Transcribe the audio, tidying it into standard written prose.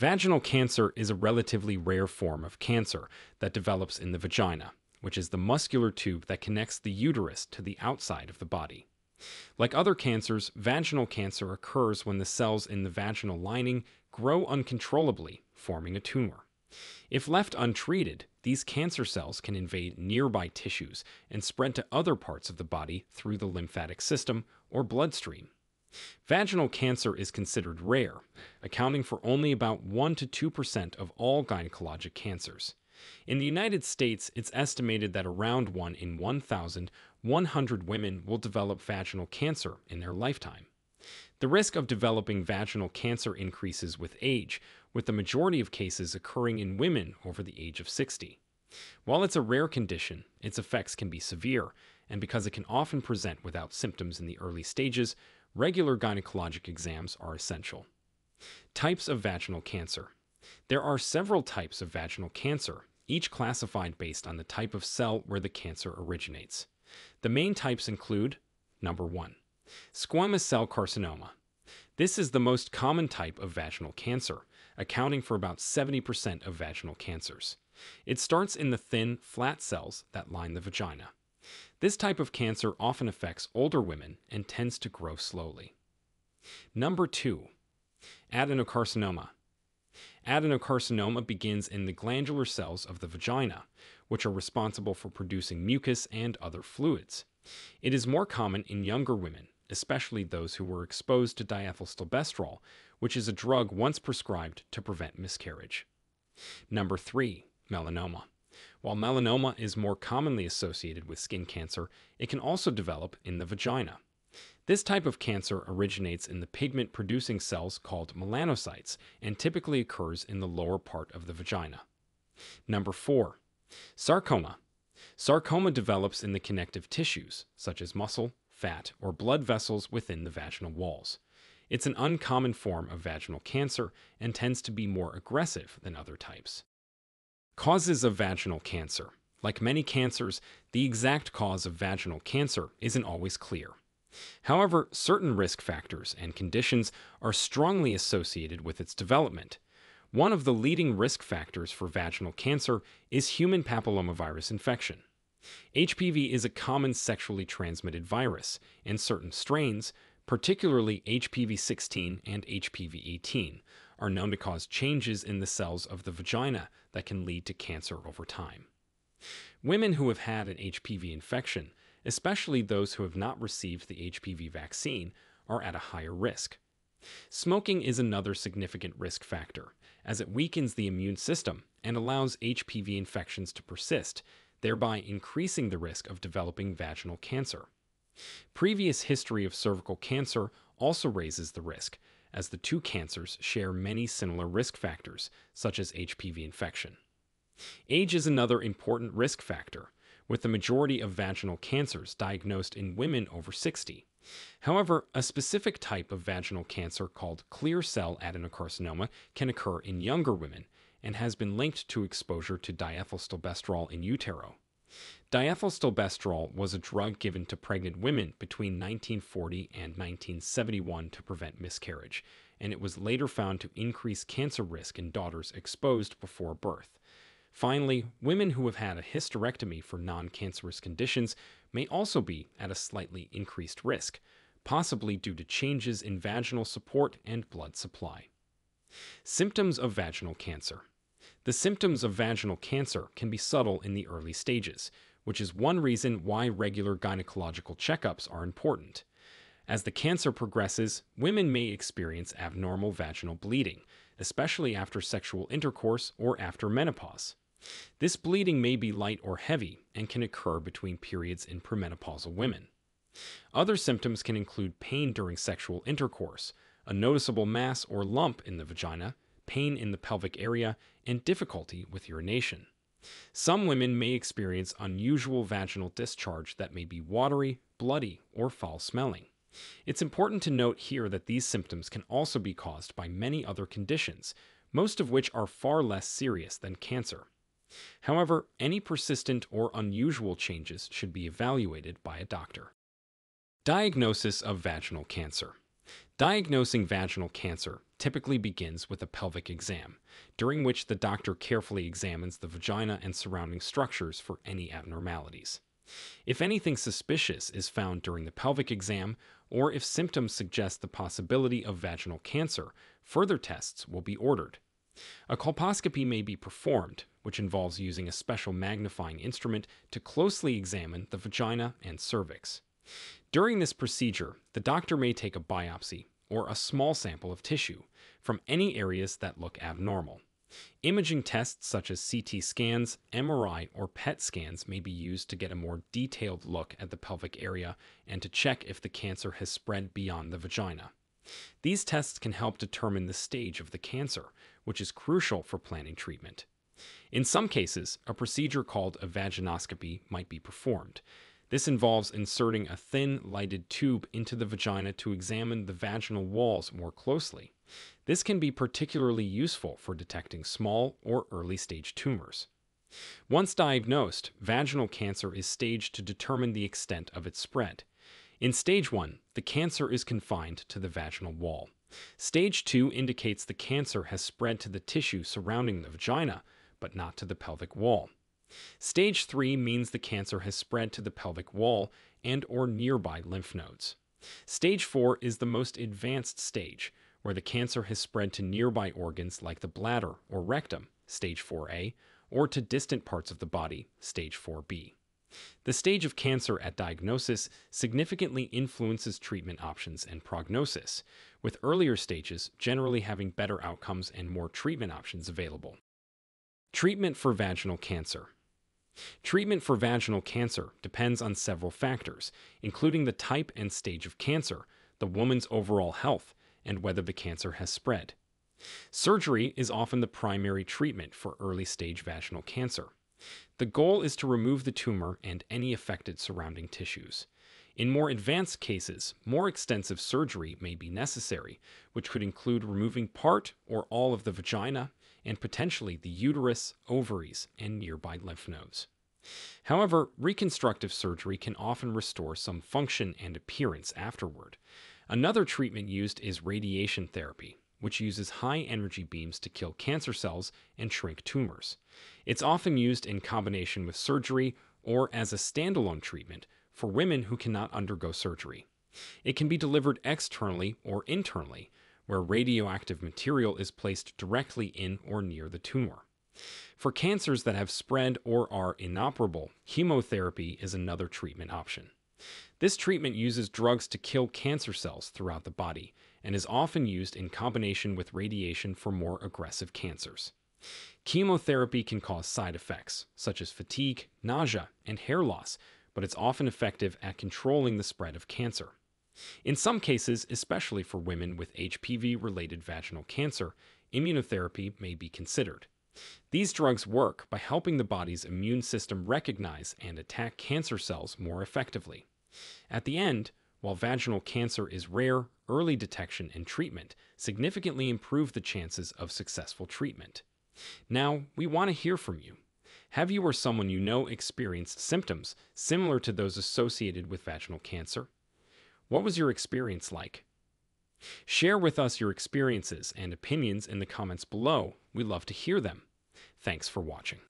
Vaginal cancer is a relatively rare form of cancer that develops in the vagina, which is the muscular tube that connects the uterus to the outside of the body. Like other cancers, vaginal cancer occurs when the cells in the vaginal lining grow uncontrollably, forming a tumor. If left untreated, these cancer cells can invade nearby tissues and spread to other parts of the body through the lymphatic system or bloodstream. Vaginal cancer is considered rare, accounting for only about 1 to 2% of all gynecologic cancers. In the United States, it's estimated that around 1 in 1,100 women will develop vaginal cancer in their lifetime. The risk of developing vaginal cancer increases with age, with the majority of cases occurring in women over the age of 60. While it's a rare condition, its effects can be severe, and because it can often present without symptoms in the early stages, regular gynecologic exams are essential. Types of vaginal cancer. There are several types of vaginal cancer, each classified based on the type of cell where the cancer originates. The main types include: Number 1. Squamous cell carcinoma. This is the most common type of vaginal cancer, accounting for about 70% of vaginal cancers. It starts in the thin, flat cells that line the vagina. This type of cancer often affects older women and tends to grow slowly. Number 2. Adenocarcinoma. Adenocarcinoma begins in the glandular cells of the vagina, which are responsible for producing mucus and other fluids. It is more common in younger women, especially those who were exposed to diethylstilbestrol, which is a drug once prescribed to prevent miscarriage. Number 3. Melanoma. While melanoma is more commonly associated with skin cancer, it can also develop in the vagina. This type of cancer originates in the pigment-producing cells called melanocytes and typically occurs in the lower part of the vagina. Number 4. Sarcoma. Sarcoma develops in the connective tissues, such as muscle, fat, or blood vessels within the vaginal walls. It's an uncommon form of vaginal cancer and tends to be more aggressive than other types. Causes of vaginal cancer. Like many cancers, the exact cause of vaginal cancer isn't always clear. However, certain risk factors and conditions are strongly associated with its development. One of the leading risk factors for vaginal cancer is human papillomavirus infection. HPV is a common sexually transmitted virus, and certain strains, particularly HPV-16 and HPV-18, are known to cause changes in the cells of the vagina that can lead to cancer over time. Women who have had an HPV infection, especially those who have not received the HPV vaccine, are at a higher risk. Smoking is another significant risk factor, as it weakens the immune system and allows HPV infections to persist, thereby increasing the risk of developing vaginal cancer. Previous history of cervical cancer also raises the risk, as the two cancers share many similar risk factors, such as HPV infection. Age is another important risk factor, with the majority of vaginal cancers diagnosed in women over 60. However, a specific type of vaginal cancer called clear cell adenocarcinoma can occur in younger women and has been linked to exposure to diethylstilbestrol in utero. Diethylstilbestrol was a drug given to pregnant women between 1940 and 1971 to prevent miscarriage, and it was later found to increase cancer risk in daughters exposed before birth. Finally, women who have had a hysterectomy for non-cancerous conditions may also be at a slightly increased risk, possibly due to changes in vaginal support and blood supply. Symptoms of vaginal cancer. The symptoms of vaginal cancer can be subtle in the early stages, which is one reason why regular gynecological checkups are important. As the cancer progresses, women may experience abnormal vaginal bleeding, especially after sexual intercourse or after menopause. This bleeding may be light or heavy and can occur between periods in premenopausal women. Other symptoms can include pain during sexual intercourse, a noticeable mass or lump in the vagina, pain in the pelvic area, and difficulty with urination. Some women may experience unusual vaginal discharge that may be watery, bloody, or foul-smelling. It's important to note here that these symptoms can also be caused by many other conditions, most of which are far less serious than cancer. However, any persistent or unusual changes should be evaluated by a doctor. Diagnosis of vaginal cancer. Diagnosing vaginal cancer typically begins with a pelvic exam, during which the doctor carefully examines the vagina and surrounding structures for any abnormalities. If anything suspicious is found during the pelvic exam, or if symptoms suggest the possibility of vaginal cancer, further tests will be ordered. A colposcopy may be performed, which involves using a special magnifying instrument to closely examine the vagina and cervix. During this procedure, the doctor may take a biopsy, or a small sample of tissue, from any areas that look abnormal. Imaging tests such as CT scans, MRI, or PET scans may be used to get a more detailed look at the pelvic area and to check if the cancer has spread beyond the vagina. These tests can help determine the stage of the cancer, which is crucial for planning treatment. In some cases, a procedure called a vaginoscopy might be performed. This involves inserting a thin, lighted tube into the vagina to examine the vaginal walls more closely. This can be particularly useful for detecting small or early-stage tumors. Once diagnosed, vaginal cancer is staged to determine the extent of its spread. In Stage 1, the cancer is confined to the vaginal wall. Stage 2 indicates the cancer has spread to the tissue surrounding the vagina, but not to the pelvic wall. Stage 3 means the cancer has spread to the pelvic wall and/or nearby lymph nodes. Stage 4 is the most advanced stage, where the cancer has spread to nearby organs like the bladder or rectum, Stage 4A, or to distant parts of the body, Stage 4B. The stage of cancer at diagnosis significantly influences treatment options and prognosis, with earlier stages generally having better outcomes and more treatment options available. Treatment for vaginal cancer. Treatment for vaginal cancer depends on several factors, including the type and stage of cancer, the woman's overall health, and whether the cancer has spread. Surgery is often the primary treatment for early-stage vaginal cancer. The goal is to remove the tumor and any affected surrounding tissues. In more advanced cases, more extensive surgery may be necessary, which could include removing part or all of the vagina, and potentially the uterus, ovaries, and nearby lymph nodes. However, reconstructive surgery can often restore some function and appearance afterward. Another treatment used is radiation therapy, which uses high-energy beams to kill cancer cells and shrink tumors. It's often used in combination with surgery or as a standalone treatment for women who cannot undergo surgery. It can be delivered externally or internally, where radioactive material is placed directly in or near the tumor. For cancers that have spread or are inoperable, chemotherapy is another treatment option. This treatment uses drugs to kill cancer cells throughout the body and is often used in combination with radiation for more aggressive cancers. Chemotherapy can cause side effects, such as fatigue, nausea, and hair loss, but it's often effective at controlling the spread of cancer. In some cases, especially for women with HPV-related vaginal cancer, immunotherapy may be considered. These drugs work by helping the body's immune system recognize and attack cancer cells more effectively. At the end, while vaginal cancer is rare, early detection and treatment significantly improve the chances of successful treatment. Now, we want to hear from you. Have you or someone you know experienced symptoms similar to those associated with vaginal cancer? What was your experience like? Share with us your experiences and opinions in the comments below. We love to hear them. Thanks for watching.